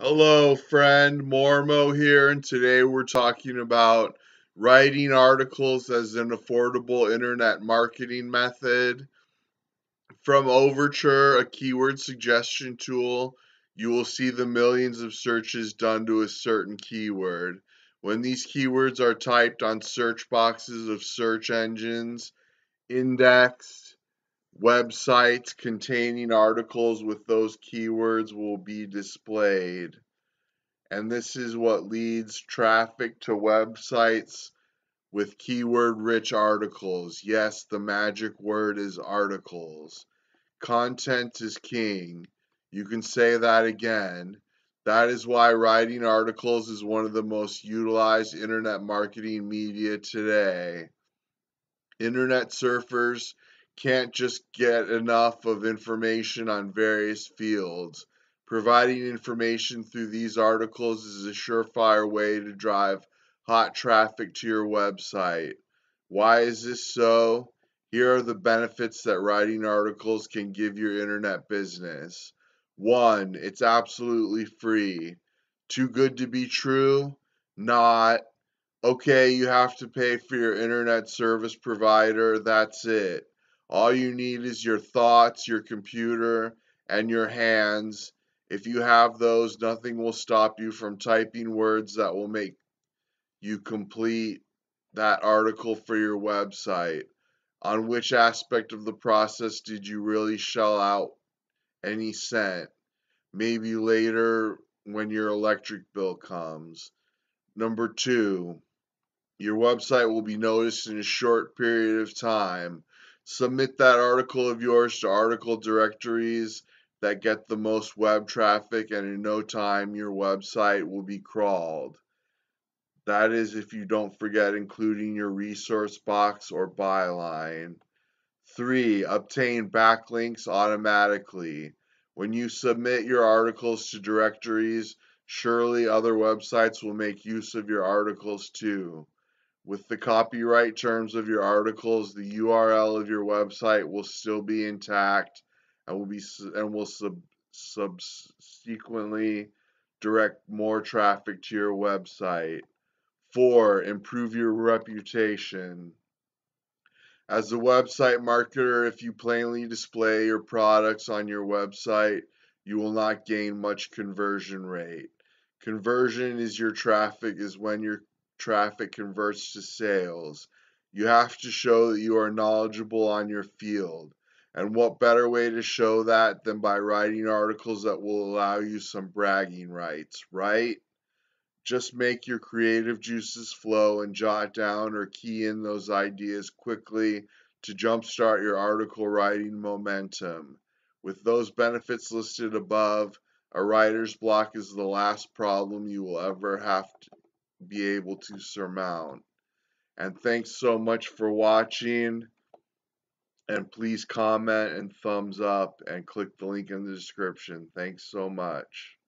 Hello friend, Mormo here, and today we're talking about writing articles as an affordable internet marketing method. From Overture, a keyword suggestion tool, you will see the millions of searches done to a certain keyword. When these keywords are typed on search boxes of search engines, indexed websites containing articles with those keywords will be displayed. And this is what leads traffic to websites with keyword-rich articles. Yes, the magic word is articles. Content is king. You can say that again. That is why writing articles is one of the most utilized internet marketing media today. Internet surfers can't just get enough of information on various fields. Providing information through these articles is a surefire way to drive hot traffic to your website. Why is this so? Here are the benefits that writing articles can give your internet business. 1. It's absolutely free. Too good to be true? Not. Okay, you have to pay for your internet service provider, that's it. All you need is your thoughts, your computer, and your hands. If you have those, nothing will stop you from typing words that will make you complete that article for your website. On which aspect of the process did you really shell out any cent? Maybe later when your electric bill comes. Number 2, your website will be noticed in a short period of time. Submit that article of yours to article directories that get the most web traffic, and in no time your website will be crawled. That is if you don't forget including your resource box or byline. 3, obtain backlinks automatically. When you submit your articles to directories, surely other websites will make use of your articles too. With the copyright terms of your articles, the URL of your website will still be intact and will subsequently direct more traffic to your website. 4, improve your reputation. As a website marketer, if you plainly display your products on your website, you will not gain much conversion rate. Conversion is your traffic, is when your traffic converts to sales. You have to show that you are knowledgeable on your field. And what better way to show that than by writing articles that will allow you some bragging rights, right? Just make your creative juices flow and jot down or key in those ideas quickly to jumpstart your article writing momentum. With those benefits listed above, a writer's block is the last problem you will ever have to be able to surmount. And thanks so much for watching, and please comment and thumbs up and click the link in the description. Thanks so much.